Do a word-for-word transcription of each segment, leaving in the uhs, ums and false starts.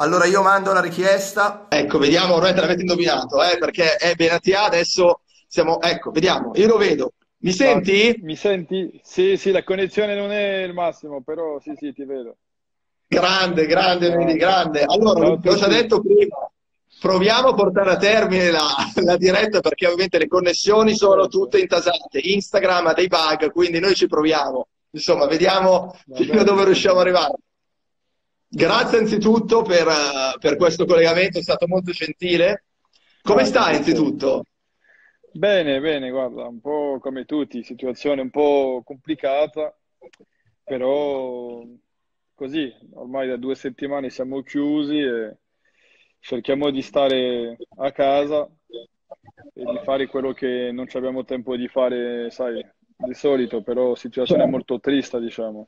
Allora io mando la richiesta. Ecco, vediamo, ormai te l'avete indovinato, eh, perché è Benatia, adesso siamo, ecco, vediamo, io lo vedo. Mi senti? Ah, mi senti? Sì, sì, la connessione non è il massimo, però sì, sì, ti vedo. Grande, grande, Mehdi, grande. Allora, no, lo ci ha detto prima, proviamo a portare a termine la, la diretta, perché ovviamente le connessioni sono tutte intasate. Instagram ha dei bug, quindi noi ci proviamo. Insomma, vediamo fino a dove riusciamo ad arrivare. Grazie anzitutto per, per questo collegamento, è stato molto gentile. Come stai anzitutto? Bene, bene, guarda, un po' come tutti, situazione un po' complicata, però così, ormai da due settimane siamo chiusi e cerchiamo di stare a casa e di fare quello che non abbiamo tempo di fare, sai, di solito, però situazione molto triste, diciamo.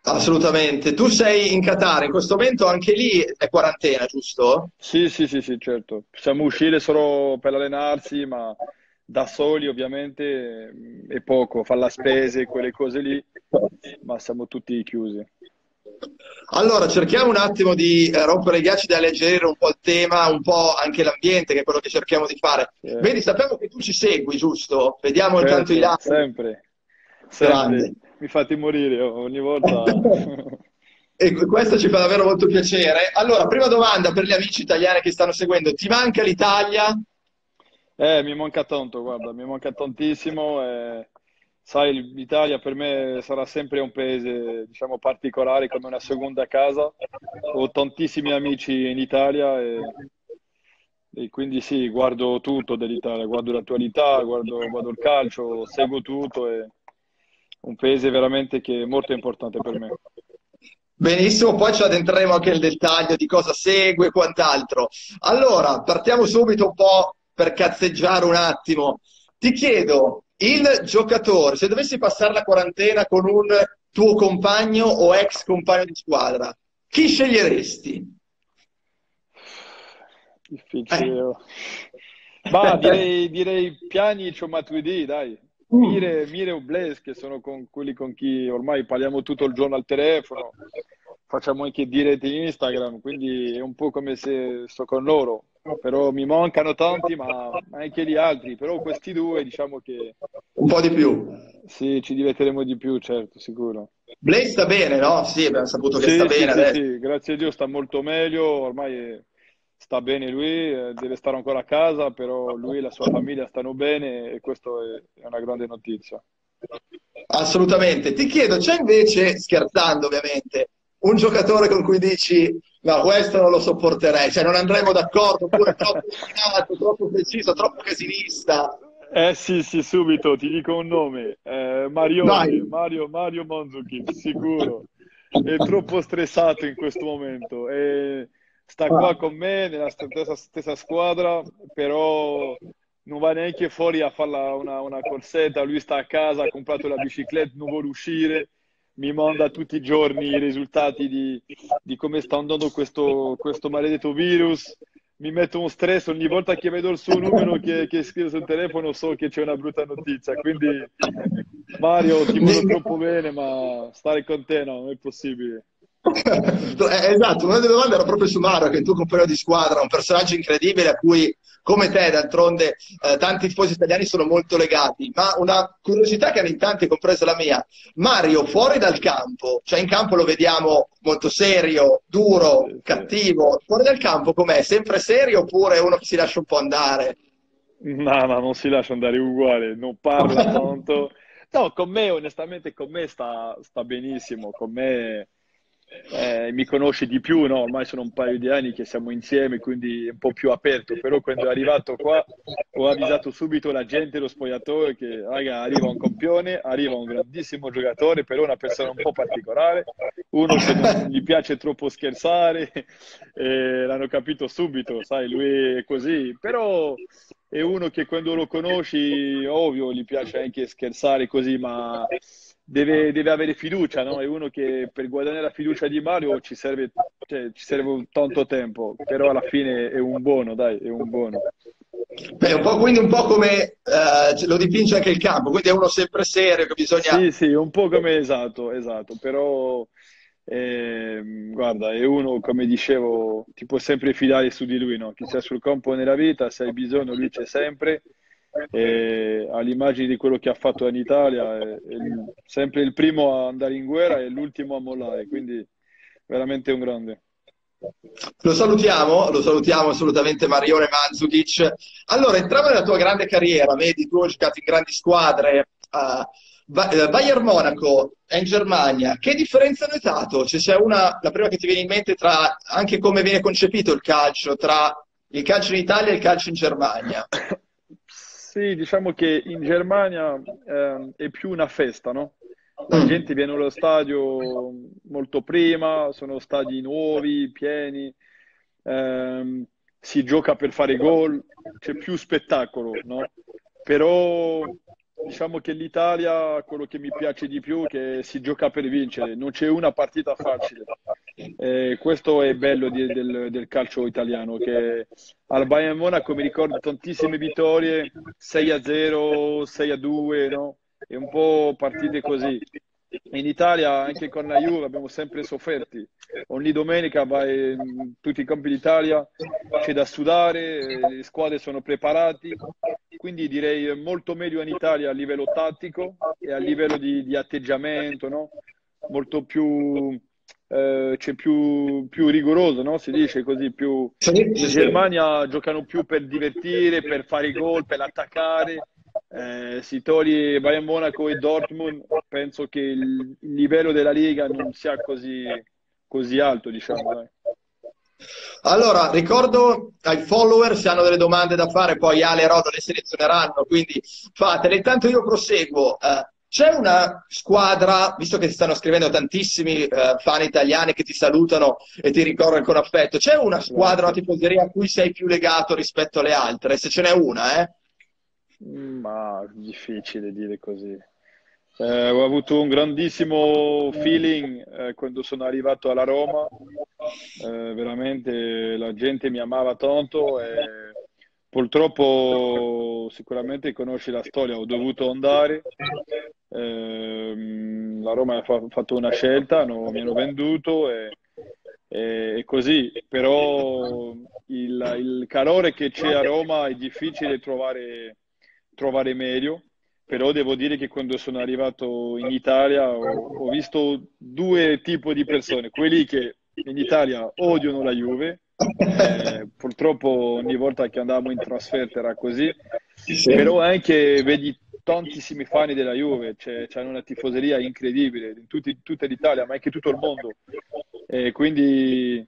Assolutamente. Tu sei in Qatar, in questo momento anche lì è quarantena, giusto? Sì, sì, sì, sì, certo. Possiamo uscire solo per allenarsi, ma da soli ovviamente è poco, fare la spesa e quelle cose lì, ma siamo tutti chiusi. Allora, cerchiamo un attimo di rompere i ghiacci, di alleggerire un po' il tema, un po' anche l'ambiente, che è quello che cerchiamo di fare. Sì. Vedi, sappiamo che tu ci segui, giusto? Vediamo certo, intanto i là. Sempre, sempre. Mi fate morire ogni volta. E questo ci fa davvero molto piacere. Allora, prima domanda per gli amici italiani che stanno seguendo. Ti manca l'Italia? Eh, mi manca tanto, guarda, mi manca tantissimo. Eh, sai, l'Italia per me sarà sempre un paese, diciamo, particolare, come una seconda casa. Ho tantissimi amici in Italia e, e quindi sì, guardo tutto dell'Italia. Guardo l'attualità, guardo, guardo il calcio, seguo tutto e... un paese veramente che è molto importante per me. Benissimo, poi ci addentreremo anche nel dettaglio di cosa segue e quant'altro. Allora, partiamo subito un po' per cazzeggiare un attimo. Ti chiedo, il giocatore, se dovessi passare la quarantena con un tuo compagno o ex compagno di squadra, chi sceglieresti? Difficile. Eh. Ma direi, direi Pjanić o Matuidi, dai. Mire, Mire o Blaise, che sono con quelli con chi ormai parliamo tutto il giorno al telefono, facciamo anche dirette in Instagram, quindi è un po' come se sto con loro, però mi mancano tanti, ma anche gli altri, però questi due diciamo che... Un po' di più. Sì, ci divertiremo di più, certo, sicuro. Blaise sta bene, no? Sì, abbiamo saputo che sì, sta sì, bene. Sì, adesso. Sì, grazie a Dio sta molto meglio, ormai è... sta bene lui, deve stare ancora a casa, però lui e la sua famiglia stanno bene e questa è una grande notizia. Assolutamente. Ti chiedo, c'è invece, scherzando ovviamente, un giocatore con cui dici no, questo non lo sopporterei, cioè non andremo d'accordo, oppure troppo troppo, troppo preciso, troppo casinista? Eh sì, sì, subito, ti dico un nome, eh, Mario, Mario, Mario Mandžukić, sicuro. È troppo stressato in questo momento, è... sta qua con me nella stessa, stessa squadra, però non va neanche fuori a fare una, una corsetta, lui sta a casa, ha comprato la bicicletta, non vuole uscire, mi manda tutti i giorni i risultati di, di come sta andando questo, questo maledetto virus, mi metto uno stress ogni volta che vedo il suo numero che, che scrivo sul telefono, so che c'è una brutta notizia, quindi Mario ti voglio troppo bene, ma stare con te no, non è possibile. Esatto, una delle domande era proprio su Mario, che è il tuo compagno di squadra, un personaggio incredibile a cui, come te d'altronde, eh, tanti tifosi italiani sono molto legati, ma una curiosità che hanno in tanti, compresa la mia: Mario fuori dal campo, cioè in campo lo vediamo molto serio, duro, cattivo, fuori dal campo com'è? Sempre serio oppure è uno che si lascia un po' andare? No, no, non si lascia andare, uguale, non parla tanto. No, con me onestamente, con me sta, sta benissimo, con me... Eh, mi conosci di più, no? Ormai sono un paio di anni che siamo insieme, quindi è un po' più aperto, però quando è arrivato qua ho avvisato subito la gente, lo spogliatoio, che raga, arriva un campione, arriva un grandissimo giocatore, però una persona un po' particolare, uno che non gli piace troppo scherzare, eh, l'hanno capito subito, sai, lui è così, però è uno che quando lo conosci, ovvio, gli piace anche scherzare così, ma... Deve, deve avere fiducia, no? È uno che per guadagnare la fiducia di Mario ci serve, cioè, ci serve tanto tempo, però alla fine è un buono, dai, è un buono. Beh, un po', quindi un po' come eh, lo dipinge anche il campo, quindi è uno sempre serio che bisogna... Sì, sì, un po' come, esatto, esatto, però E, guarda, è uno, come dicevo, ti può sempre fidare su di lui, no? Chi c'è sul campo nella vita, se hai bisogno lui c'è sempre, all'immagine di quello che ha fatto in Italia, è, è sempre il primo a andare in guerra e l'ultimo a mollare, quindi veramente un grande. Lo salutiamo, lo salutiamo assolutamente, Marione Mandžukić. Allora, entriamo nella tua grande carriera, vedi, tu hai giocato in grandi squadre, uh, Bayern Monaco, è in Germania. Che differenza hai notato? Cioè, c'è una, la prima che ti viene in mente, tra anche come viene concepito il calcio, tra il calcio in Italia e il calcio in Germania? Sì, diciamo che in Germania eh, è più una festa, no? La gente viene allo stadio molto prima, sono stadi nuovi, pieni, ehm, si gioca per fare gol, c'è più spettacolo, no? Però diciamo che l'Italia, quello che mi piace di più, è che si gioca per vincere, non c'è una partita facile. E questo è bello di, del, del calcio italiano, che al Bayern Monaco mi ricordo tantissime vittorie, sei a zero, sei a due, no? E un po' partite così. In Italia anche con la Juve abbiamo sempre sofferti, ogni domenica vai in tutti i campi d'Italia, c'è da sudare, le squadre sono preparate, quindi direi molto meglio in Italia a livello tattico e a livello di, di atteggiamento, no? Molto più eh, c'è più, più rigoroso, no? Si dice così, più... In Germania giocano più per divertire, per fare gol, per attaccare. Eh, si toglie Bayern Monaco e Dortmund, penso che il livello della Lega non sia così, così alto, diciamo. Eh. Allora, ricordo ai follower, se hanno delle domande da fare, poi Ale e Rodo le selezioneranno, quindi fatele. Intanto io proseguo. Eh, c'è una squadra, visto che ti stanno scrivendo tantissimi eh, fan italiani che ti salutano e ti ricordano con affetto, c'è una squadra, una tifoseria a cui sei più legato rispetto alle altre, se ce n'è una, eh? Ma difficile dire così. Eh, ho avuto un grandissimo feeling eh, quando sono arrivato alla Roma, eh, veramente la gente mi amava tanto e purtroppo sicuramente conosci la storia, ho dovuto andare, eh, la Roma ha fa fatto una scelta, no, mi hanno venduto e, e così, però il, il calore che c'è a Roma è difficile trovare trovare meglio, però devo dire che quando sono arrivato in Italia ho, ho visto due tipi di persone, quelli che in Italia odiano la Juve, eh, purtroppo ogni volta che andavamo in trasferta era così, però anche vedi tantissimi fan della Juve, c'è cioè, una tifoseria incredibile in tutti, tutta l'Italia, ma anche tutto il mondo, eh, quindi...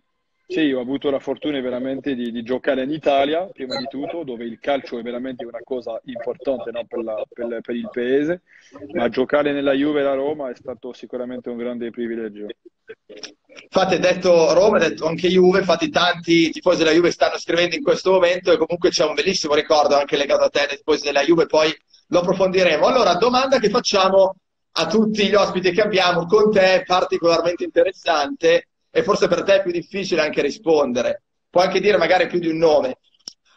Sì, ho avuto la fortuna veramente di, di giocare in Italia, prima di tutto, dove il calcio è veramente una cosa importante, no, per, la, per, per il paese, ma giocare nella Juve e la Roma è stato sicuramente un grande privilegio. Infatti, detto Roma, detto anche Juve, infatti tanti tifosi della Juve stanno scrivendo in questo momento e comunque c'è un bellissimo ricordo anche legato a te, dei tifosi della Juve, poi lo approfondiremo. Allora, domanda che facciamo a tutti gli ospiti che abbiamo, con te particolarmente interessante, e forse per te è più difficile anche rispondere, puoi anche dire magari più di un nome.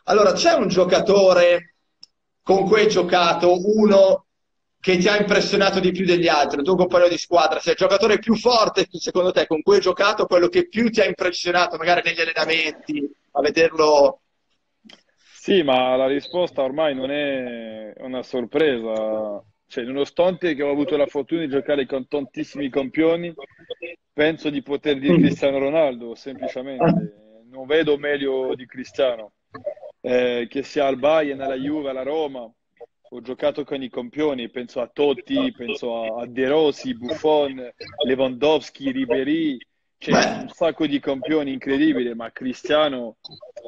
Allora, c'è un giocatore con cui hai giocato, uno che ti ha impressionato di più degli altri, il tuo compagno di squadra, se il giocatore più forte secondo te con cui hai giocato, quello che più ti ha impressionato magari negli allenamenti, a vederlo? Sì, ma la risposta ormai non è una sorpresa. Cioè, nonostante che ho avuto la fortuna di giocare con tantissimi campioni, penso di poter dire Cristiano Ronaldo, semplicemente. Non vedo meglio di Cristiano. Eh, che sia al Bayern, alla Juve, alla Roma, ho giocato con i campioni, penso a Totti, penso a De Rossi, Buffon, Lewandowski, Ribéry, c'è un sacco di campioni incredibile, ma Cristiano,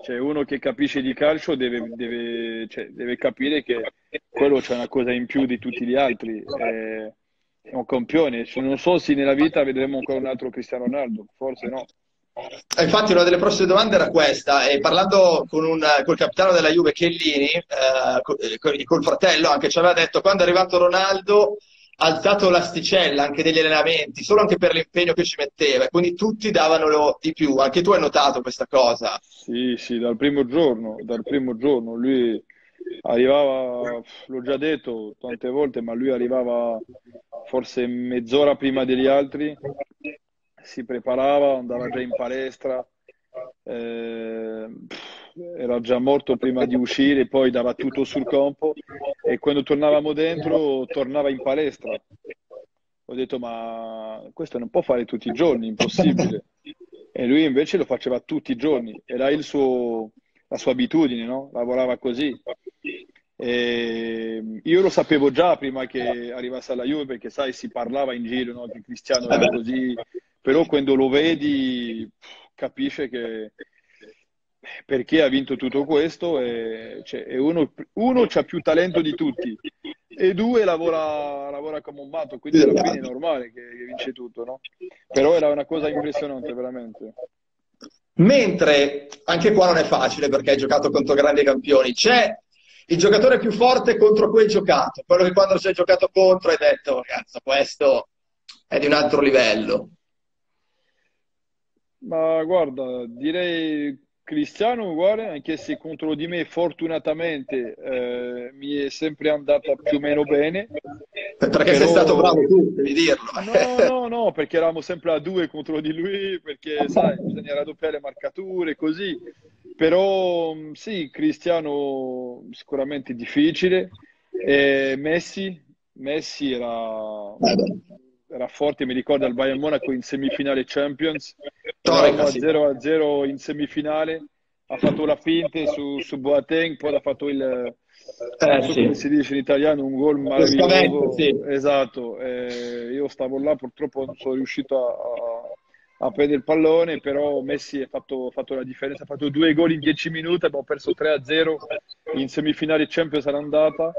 cioè uno che capisce di calcio deve, deve, cioè, deve capire che quello c'è una cosa in più di tutti gli altri, è un campione, non so se nella vita vedremo ancora un altro Cristiano Ronaldo, forse no. Infatti una delle prossime domande era questa, e parlando con un, col capitano della Juve Chiellini, eh, col, col fratello anche, ci aveva detto quando è arrivato Ronaldo ha alzato l'asticella anche degli allenamenti, solo anche per l'impegno che ci metteva, quindi tutti davano di più, anche tu hai notato questa cosa? Sì, sì, dal primo giorno, dal primo giorno lui arrivava, l'ho già detto tante volte, ma lui arrivava forse mezz'ora prima degli altri, si preparava, andava già in palestra, eh, era già morto prima di uscire, poi dava tutto sul campo e quando tornavamo dentro tornava in palestra. Ho detto, ma questo non può fare tutti i giorni, impossibile. E lui invece lo faceva tutti i giorni, era il suo, la sua abitudine, no? Lavorava così. E io lo sapevo già prima che arrivasse alla Juve, perché sai, si parlava in giro, no? Che Cristiano era così, però quando lo vedi capisce che perché ha vinto tutto questo e, cioè, e uno, uno c'ha più talento di tutti e due lavora, lavora come un matto, quindi alla fine è normale che, che vince tutto, no? Però era una cosa impressionante veramente. Mentre anche qua non è facile perché hai giocato contro grandi campioni, c'è il giocatore più forte contro cui hai giocato, quello che quando si è giocato contro hai detto, ragazzo, questo è di un altro livello. Ma guarda, direi Cristiano uguale, anche se contro di me fortunatamente eh, mi è sempre andata più o meno bene. Perché però... sei stato bravo tu, devi dirlo. No, no, no, perché eravamo sempre a due contro di lui, perché sai, bisogna raddoppiare le marcature, così. Però sì, Cristiano sicuramente difficile, e Messi, Messi era, era forte, mi ricordo al Bayern Monaco in semifinale Champions, zero a zero in semifinale, ha fatto la finta su, su Boateng, poi ha fatto il, eh, sì. come si dice in italiano, un gol meraviglioso, sì. Esatto, e io stavo là, purtroppo non sono riuscito a... a a prendere il pallone, però Messi ha fatto, fatto la differenza, ha fatto due gol in dieci minuti, abbiamo perso tre a zero in semifinale Champions all'andata.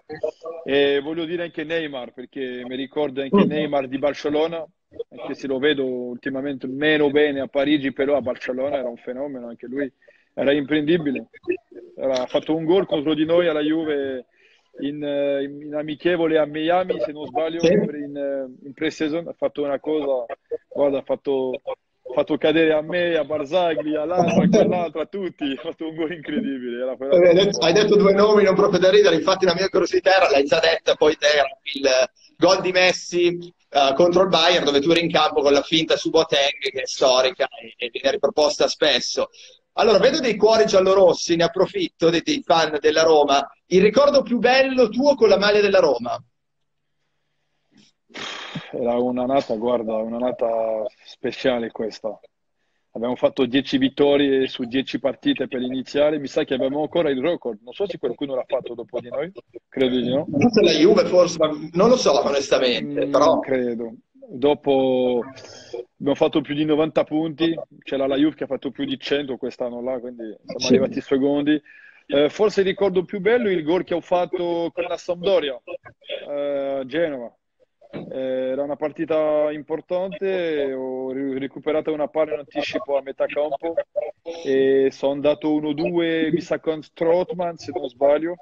E voglio dire anche Neymar, perché mi ricordo anche Neymar di Barcellona, anche se lo vedo ultimamente meno bene a Parigi, però a Barcellona era un fenomeno, anche lui era imprendibile, ha fatto un gol contro di noi alla Juve in, in, in amichevole a Miami, se non sbaglio, in, in pre-season, ha fatto una cosa, guarda, ha fatto... ha fatto cadere a me, a Barzagli, all'altra, a quell'altra, a tutti, ha fatto un gol incredibile. Era hai, detto, hai detto due nomi, non proprio da ridere, infatti la mia curiosità era, l'hai già detta, poi te, il gol di Messi uh, contro il Bayern, dove tu eri in campo con la finta su Boateng, che è storica e, e viene riproposta spesso. Allora, vedo dei cuori giallorossi, ne approfitto, dei, dei fan della Roma. Il ricordo più bello tuo con la maglia della Roma? Era una nata, guarda, una nata speciale questa. Abbiamo fatto dieci vittorie su dieci partite per iniziare. Mi sa che abbiamo ancora il record. Non so se qualcuno l'ha fatto dopo di noi. Credo di no. Forse la Juve, forse, non lo so onestamente. Però non credo. Dopo abbiamo fatto più di novanta punti. C'era la Juve che ha fatto più di cento quest'anno là, quindi siamo arrivati secondi. Eh, forse ricordo più bello il gol che ho fatto con la Sampdoria a eh, Genova. Era una partita importante, ho recuperato una palla in anticipo a metà campo e sono andato uno due, mi sa con Strootman se non sbaglio,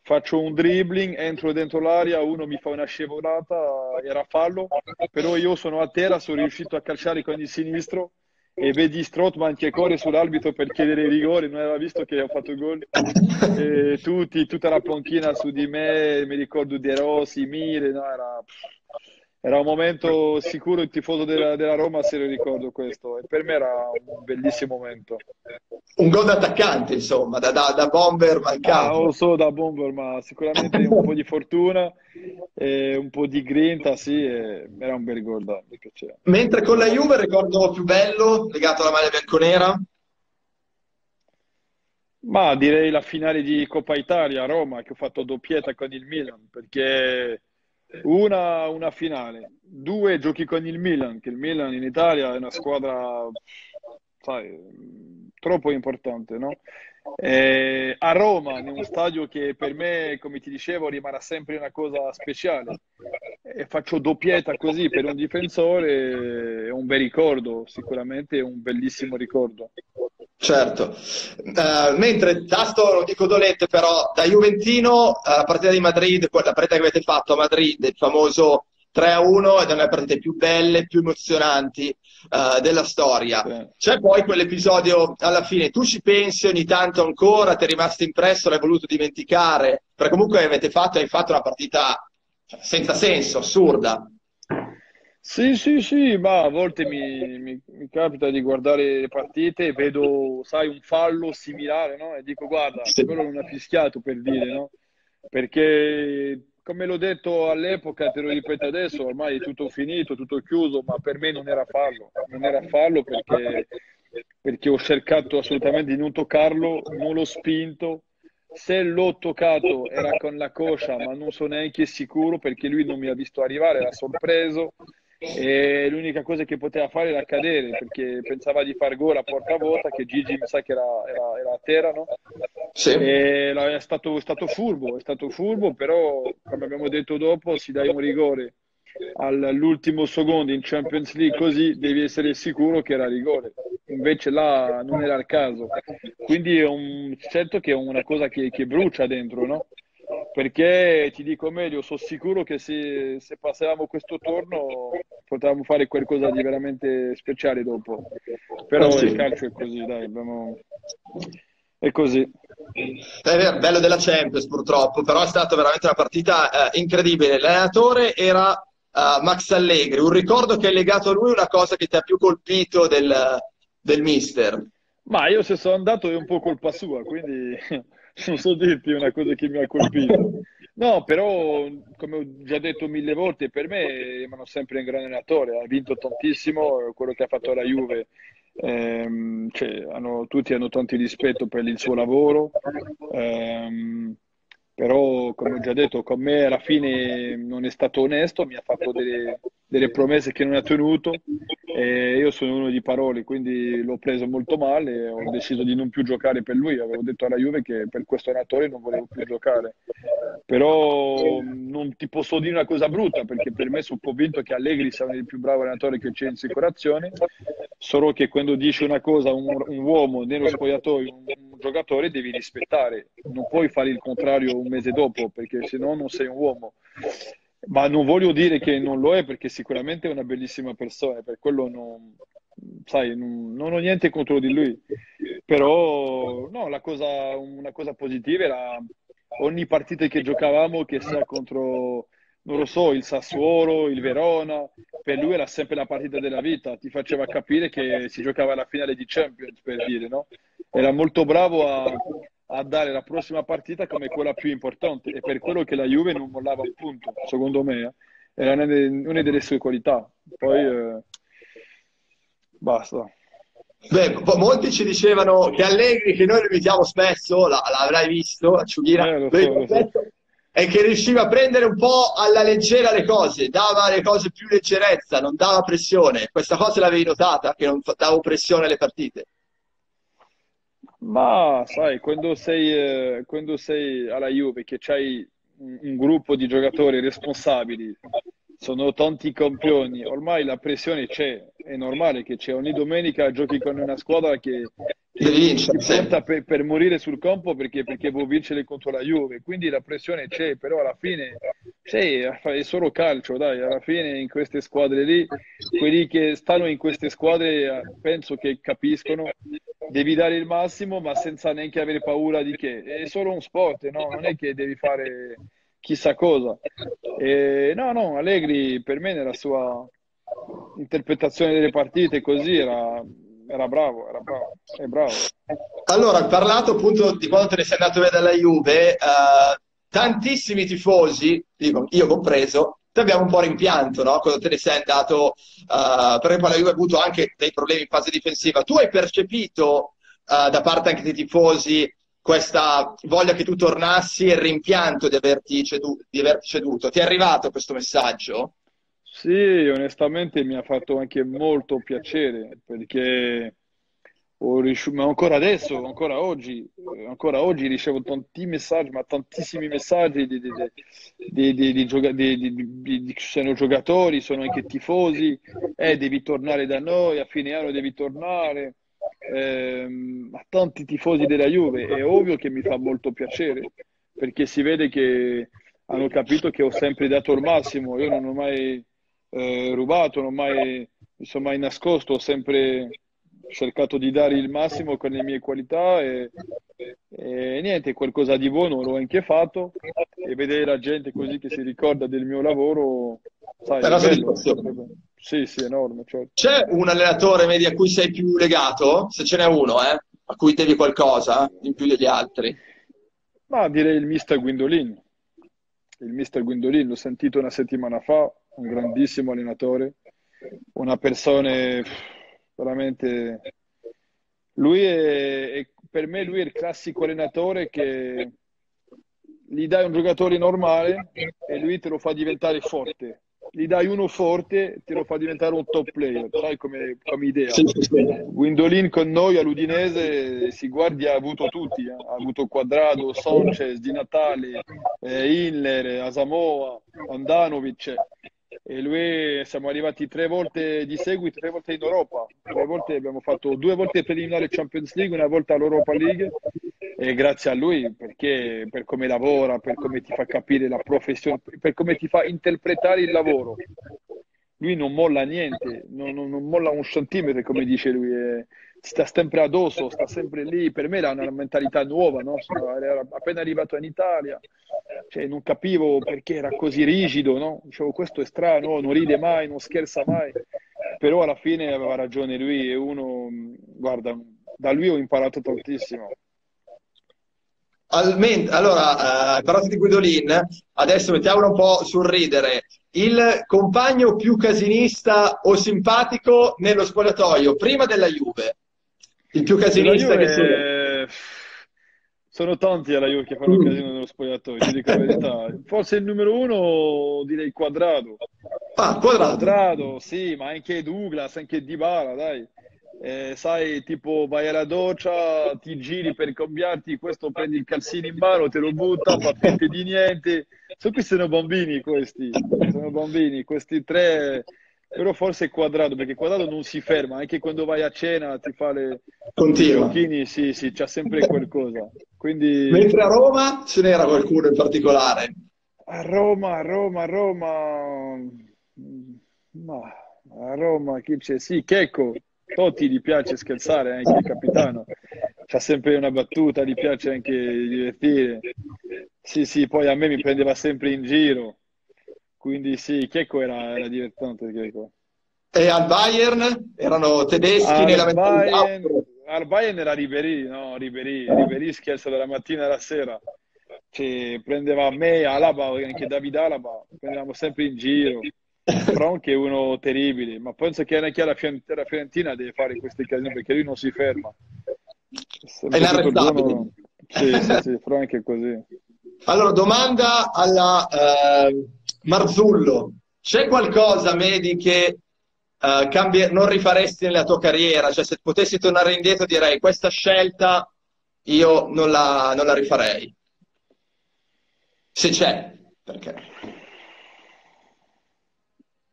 faccio un dribbling, entro dentro l'area, uno mi fa una scivolata, era fallo, però io sono a terra, sono riuscito a calciare con il sinistro e vedi Strootman che corre sull'arbitro per chiedere il rigore, non aveva visto che ho fatto il gol, e tutti, tutta la panchina su di me, mi ricordo De Rossi, Mire, no, era, era un momento sicuro, il tifoso della, della Roma se lo ricordo questo, e per me era un bellissimo momento. Un gol d'attaccante insomma, da, da, da bomber mancato. Ah, non solo da bomber, ma sicuramente un po' di fortuna, e un po' di grinta, sì, e era un bel gol da mi piaceva. Mentre con la Juve ricordo più bello legato alla maglia bianconera? Ma direi la finale di Coppa Italia a Roma, che ho fatto doppietta con il Milan, perché una, una finale, due giochi con il Milan, che il Milan in Italia è una squadra sai, troppo importante, no? E a Roma, in uno stadio che per me, come ti dicevo, rimarrà sempre una cosa speciale, e faccio doppietta così per un difensore, è un bel ricordo, sicuramente è un bellissimo ricordo. Certo, uh, mentre tasto, lo dico dolente però, da Juventino alla partita di Madrid, la partita che avete fatto a Madrid, il famoso tre a uno, ed è una delle partite più belle, più emozionanti uh, della storia. Sì. C'è poi quell'episodio alla fine, tu ci pensi ogni tanto ancora, ti è rimasto impresso, l'hai voluto dimenticare, perché comunque avete fatto, hai fatto una partita senza senso, assurda. Sì, sì, sì, ma a volte mi, mi- mi capita di guardare le partite e vedo, sai, un fallo similare, no? E dico, guarda, Sì. quello non ha fischiato per dire, no? Perché, come l'ho detto all'epoca, te lo ripeto adesso, ormai è tutto finito, tutto chiuso, ma per me non era fallo. Non era fallo perché, perché ho cercato assolutamente di non toccarlo, non l'ho spinto. Se l'ho toccato era con la coscia, ma non sono neanche sicuro perché lui non mi ha visto arrivare, era sorpreso. E l'unica cosa che poteva fare era cadere perché pensava di far gol a porta vuota, che Gigi mi sa che era, era- era a terra, no? Sì, E la- è stato, è stato furbo, è stato furbo, però come abbiamo detto dopo, si dai un rigore al- all'ultimo secondo in Champions League, così devi essere sicuro che era rigore. Invece là non era il caso. Quindi è un, certo che è una cosa che, che brucia dentro, no? Perché ti dico meglio, sono sicuro che se, se passavamo questo turno potevamo fare qualcosa di veramente speciale dopo. eh Però il sì. calcio è così, dai, abbiamo- è così. È vero, bello della Champions purtroppo, però è stata veramente una partita eh, incredibile. L'allenatore era eh, Max Allegri. Un ricordo che è legato a lui, una cosa che ti ha più colpito del, del mister. Ma io se sono andato è un po' colpa sua, quindi non so dirti una cosa che mi ha colpito. No, però, come ho già detto mille volte, per me rimane sempre un gran allenatore, ha vinto tantissimo eh, quello che ha fatto la Juve. Ehm, cioè, hanno- tutti hanno tanto rispetto per il suo lavoro, ehm, però, come ho già detto, con me alla fine non è stato onesto, mi ha fatto delle, delle promesse che non ha tenuto. E io sono uno di parole, quindi l'ho preso molto male e ho deciso di non più giocare per lui. Avevo detto alla Juve che per questo allenatore non volevo più giocare. Però mh, non ti posso dire una cosa brutta, perché per me sono convinto che Allegri sia uno dei più bravi allenatori che c'è in circolazione. Solo che quando dice una cosa un, un uomo nello spogliatoio, un, un giocatore, devi rispettare. Non puoi fare il contrario un mese dopo, perché se no non sei un uomo. Ma non voglio dire che non lo è, perché sicuramente è una bellissima persona, per quello non, sai, non, non ho niente contro di lui. Però no, la cosa, una cosa positiva era ogni partita che giocavamo, che sia contro, non lo so, il Sassuolo, il Verona, per lui era sempre la partita della vita, ti faceva capire che si giocava la finale di Champions, per dire, no? Era molto bravo a, a dare la prossima partita come quella più importante, e per quello che la Juve non mollava un punto, secondo me, eh. Era una, de- una delle sue qualità. Poi eh, basta. Beh, po- molti ci dicevano che Allegri, che noi lo vediamo spesso, la- l'avrai visto, Ciughina, Eh, lo lo so, vediamo lo so. spesso, è che riusciva a prendere un po' alla leggera le cose, dava alle cose più leggerezza, non dava pressione. Questa cosa l'avevi notata, che non fa- davo pressione alle partite? Ma sai, quando sei, eh, quando sei alla Juve, che c'hai un, un gruppo di giocatori responsabili, sono tanti campioni, ormai la pressione c'è, è normale che c'è. Ogni domenica giochi con una squadra che, che Devi ti, vincere, ti sì. porta per, per morire sul campo perché, perché vuoi vincere contro la Juve, quindi la pressione c'è, però alla fine sì, è solo calcio, dai, alla fine in queste squadre lì, quelli che stanno in queste squadre eh, penso che capiscono, devi dare il massimo ma senza neanche avere paura di che. È solo un sport, no? Non è che devi fare chissà cosa. E, no, no, Allegri per me nella sua interpretazione delle partite così era, era bravo, era bravo, è bravo. Allora, hai parlato appunto di quando te ne sei andato via dalla Juve, eh, tantissimi tifosi, dico, io compreso, ti abbiamo un po' rimpianto, no? Quando te ne sei andato, eh, perché poi la Juve ha avuto anche dei problemi in fase difensiva. Tu hai percepito, eh, da parte anche dei tifosi, questa voglia che tu tornassi e il rimpianto di averti cedu- di averti ceduto? Ti è arrivato questo messaggio? Sì, onestamente mi ha fatto anche molto piacere perché ho riusci- ma ancora adesso, ancora oggi, eh, ancora oggi ricevo tanti messaggi, ma tantissimi messaggi di, di, di- di- di- di gioca- di- di- di- di- di- sono giocatori, sono anche tifosi, eh, devi tornare da noi, a fine anno devi tornare, ehm, ma tanti tifosi della Juve, è ovvio che mi fa molto piacere, perché si vede che hanno capito che ho sempre dato il massimo, io non ho mai eh, rubato, non ho mai, mi sono mai nascosto, ho sempre cercato di dare il massimo con le mie qualità e, e niente, qualcosa di buono l'ho anche fatto e vedere la gente così che si ricorda del mio lavoro, sai, È è la bello, è soddisfazione. sempre bello. Sì, sì, enorme. Certo. C'è un allenatore medio a cui sei più legato? Se ce n'è uno, eh, a cui devi qualcosa in più degli altri? Ma direi il mister Guidolin. Il mister Guidolin, l'ho sentito una settimana fa, un grandissimo allenatore, una persona veramente... Lui è, è, per me lui è il classico allenatore che gli dai un giocatore normale e lui te lo fa diventare forte. Gli dai uno forte, te lo fa diventare un top player, sai come, come idea. Sì, sì, sì. Guidolin con noi all'Udinese, si guardi, ha avuto tutti, eh? Ha avuto Cuadrado, Sanchez, Di Natale, eh, Inler, Asamoah, Handanović, e lui siamo arrivati tre volte di seguito, tre volte in Europa, tre volte abbiamo fatto due volte preliminare Champions League, una volta all'Europa League, e grazie a lui, perché per come lavora, per come ti fa capire la professione, per come ti fa interpretare il lavoro. Lui non molla niente, non, non, non molla un centimetro, come dice lui, è, sta sempre addosso, sta sempre lì. Per me era una mentalità nuova, no? Era appena arrivato in Italia, cioè, non capivo perché era così rigido, no? Dicevo, questo è strano, non ride mai, non scherza mai, però alla fine aveva ragione lui, e uno, guarda, da lui ho imparato tantissimo. Allora, eh, parlato di Guidolin, adesso mettiamolo un po' sul ridere. Il compagno più casinista o simpatico nello spogliatoio, prima della Juve. Il più casinista Juve... che sono... sono tanti alla Juve che fanno mm. casino nello spogliatoio, ti dico la verità. Forse il numero uno direi Cuadrado. Ah, Cuadrado. Cuadrado, sì, ma anche Douglas, anche Dybala, dai. Eh, sai, tipo vai alla doccia, ti giri per cambiarti, questo prendi il calzino in mano, te lo butta, fa finta di niente. So qui sono bambini questi, sono bambini questi tre, però forse Cuadrado, perché Cuadrado non si ferma, anche quando vai a cena ti fa le giochini, sì, sì, c'ha sempre qualcosa. Quindi... Mentre a Roma ce n'era qualcuno in particolare? A Roma, a Roma, a Roma, ma a Roma chi c'è? Sì, Checco. Totti gli piace scherzare, anche il capitano c'ha sempre una battuta, gli piace anche divertire, sì sì, poi a me mi prendeva sempre in giro, quindi sì, Checco era, era divertente. Checco. E al Bayern? Erano tedeschi al nella Bayern, al Bayern era Ribéry, no? Ribéry, Ribéry scherza dalla mattina alla sera, cioè, prendeva me, Alaba, anche David Alaba, prendevamo sempre in giro. Franck è uno terribile, ma penso che anche alla Fiorentina deve fare questi casini, perché lui non si ferma. È inarrestabile. Sì, sì, sì, Franck è così. Allora, domanda alla eh, Marzullo. C'è qualcosa, Mehdi, che eh, cambia, non rifaresti nella tua carriera? Cioè, se potessi tornare indietro direi, questa scelta io non la, non la rifarei. Se c'è, perché...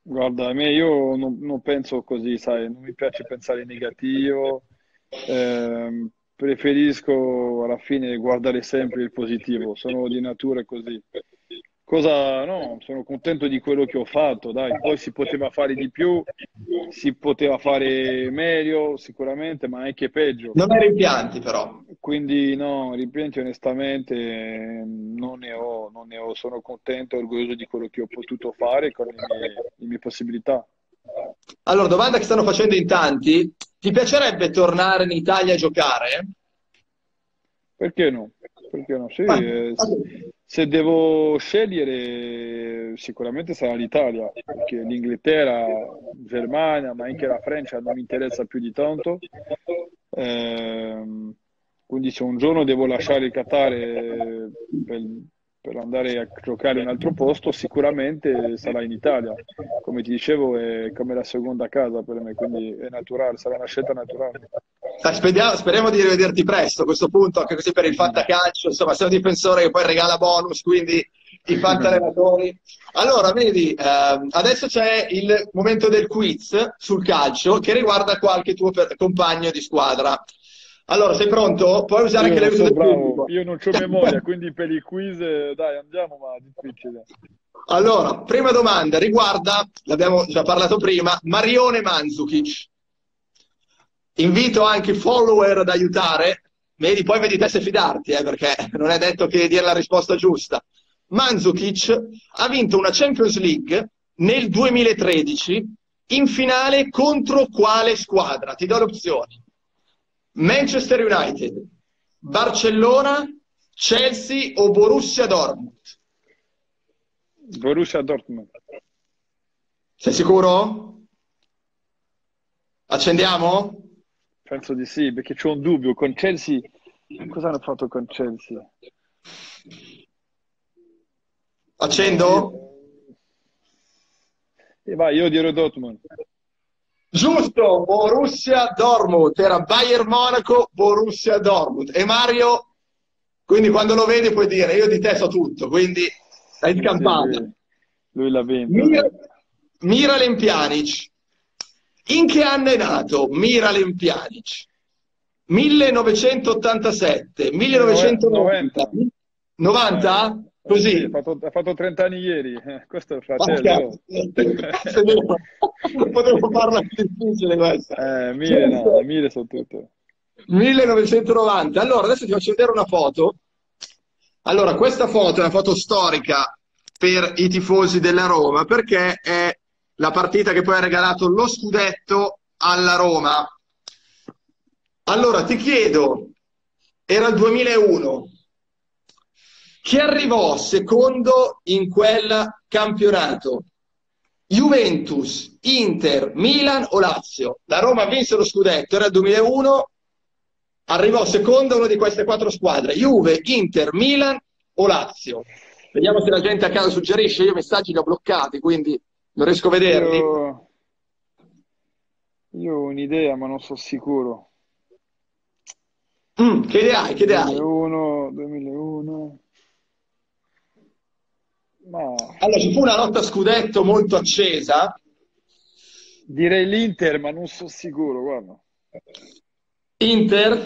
Guarda, a me io non, non penso così, sai, non mi piace pensare in negativo, eh, preferisco alla fine guardare sempre il positivo, sono di natura così. Cosa, no, sono contento di quello che ho fatto, dai, poi si poteva fare di più, si poteva fare meglio sicuramente, ma anche peggio. Non hai rimpianti però? Quindi no, rimpianti onestamente non ne ho, non ne ho, sono contento e orgoglioso di quello che ho potuto fare con le mie, le mie possibilità. Allora, domanda che stanno facendo in tanti, ti piacerebbe tornare in Italia a giocare? Perché no? Perché no? Sì, ah, eh, okay. Se devo scegliere sicuramente sarà l'Italia, perché l'Inghilterra, Germania, ma anche la Francia non mi interessa più di tanto. Eh, quindi se un giorno devo lasciare il Qatar per, per andare a giocare in un altro posto, sicuramente sarà in Italia. Come ti dicevo, è come la seconda casa per me, quindi è naturale, sarà una scelta naturale. Speriamo, speriamo di rivederti presto a questo punto, anche così per il fantacalcio, insomma, sei un difensore che poi regala bonus, quindi i fantallenatori. Allora, vedi, ehm, adesso c'è il momento del quiz sul calcio che riguarda qualche tuo compagno di squadra. Allora, sei pronto? Puoi usare io anche l'aiuto del pubblico. Io non ho memoria, quindi per i quiz, dai, andiamo, ma è difficile. Allora, prima domanda riguarda, l'abbiamo già parlato prima, Marione Mandžukić. Invito anche i follower ad aiutare, vedi, poi vedi te se fidarti, eh, perché non è detto che dia la risposta giusta. Mandžukić ha vinto una Champions League nel duemilatredici in finale contro quale squadra? Ti do le opzioni: Manchester United, Barcellona, Chelsea o Borussia Dortmund? Borussia Dortmund. Sei sicuro? Accendiamo? Penso di sì, perché c'ho un dubbio. Con Chelsea, cosa hanno fatto con Chelsea? Accendo? E vai, io dirò Dortmund. Giusto, Borussia Dortmund. Era Bayern Monaco, Borussia Dortmund. E Mario, quindi quando lo vedi puoi dire, io di te so tutto, quindi l'hai scampata. Lui, lui l'ha vinto. Miralem Pjanić. In che anno è nato Miralem Pjanić? millenovecentottantasette, millenovecentonovanta, novanta? Così. Sì, ha, fatto, ha fatto trenta anni ieri, questo è il fratello. Potevo farla più difficile questa. Eh, mille, no, mille sono tutte. millenovecentonovanta. Allora, adesso ti faccio vedere una foto. Allora, questa foto è una foto storica per i tifosi della Roma, perché è la partita che poi ha regalato lo scudetto alla Roma. Allora, ti chiedo, era il duemilauno. Chi arrivò secondo in quel campionato? Juventus, Inter, Milan o Lazio? La Roma vinse lo scudetto, era il duemilauno, arrivò secondo una di queste quattro squadre, Juve, Inter, Milan o Lazio? Vediamo se la gente a casa suggerisce, io i messaggi li ho bloccati, quindi non riesco a vederli. Io, io ho un'idea, ma non sono sicuro. Mm, che idea hai? Che idea hai? duemilauno, duemilauno... No. Allora, ci fu una lotta scudetto molto accesa. Direi l'Inter, ma non sono sicuro, guarda. Inter?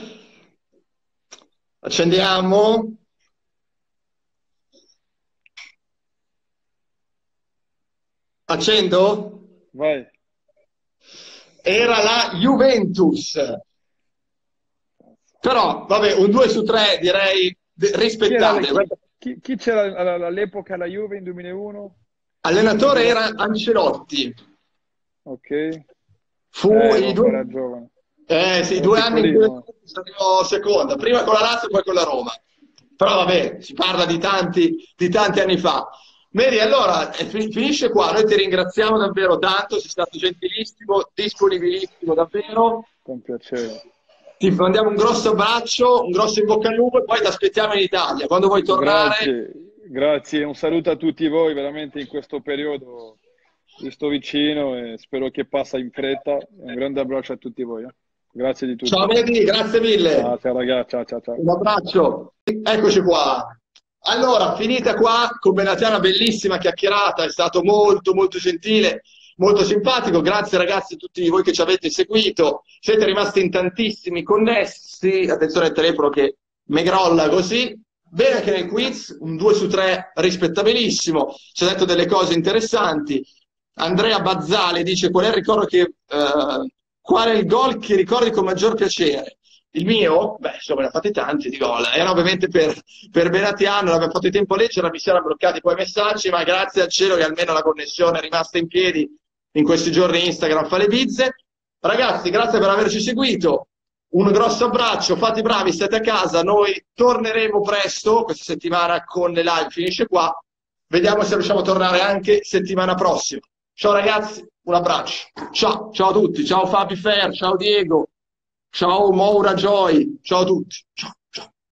Accendiamo. Accendo? Vai. Era la Juventus. Però, vabbè, un due su tre direi rispettabile. Chi c'era all'epoca alla Juve in duemilauno? Allenatore era Ancelotti. Ok. Fu eh, i due, eh, sì, due anni in cui saremo seconda, prima con la Lazio e poi con la Roma. Però vabbè, si parla di tanti, di tanti anni fa. Mehdi, allora, finisce qua. Noi ti ringraziamo davvero tanto, sei stato gentilissimo, disponibilissimo davvero. Con piacere. Ti mandiamo un grosso abbraccio, un grosso in bocca al lupo e poi ti aspettiamo in Italia, quando vuoi tornare. Grazie, grazie, un saluto a tutti voi, veramente in questo periodo vi sto vicino e spero che passa in fretta. Un grande abbraccio a tutti voi. Eh. Grazie di tutto. Ciao Mehdi, grazie mille. Ciao, ciao ragazzi, ciao, ciao, ciao. Un abbraccio. Eccoci qua. Allora, finita qua con Benatia, una bellissima chiacchierata, è stato molto molto gentile. Molto simpatico, grazie ragazzi a tutti voi che ci avete seguito, siete rimasti in tantissimi connessi, attenzione al telefono che me grolla così, bene anche nel quiz, un due su tre rispettabilissimo, ci ha detto delle cose interessanti, Andrea Bazzale dice qual è il ricordo che, eh, qual è il gol che ricordi con maggior piacere? Il mio? Beh, insomma, ne ha fatti tanti di gol. Era ovviamente per, per Benatia, non aveva fatto in tempo a leggere, mi si erano bloccati poi i messaggi, ma grazie al cielo che almeno la connessione è rimasta in piedi. In questi giorni Instagram fa le bizze. Ragazzi, grazie per averci seguito, un grosso abbraccio, fate i bravi, state a casa, noi torneremo presto, questa settimana con le live finisce qua, vediamo se riusciamo a tornare anche settimana prossima. Ciao ragazzi, un abbraccio, ciao, ciao a tutti, ciao Fabi Fer, ciao Diego, ciao Maura Joy, ciao a tutti, ciao, ciao.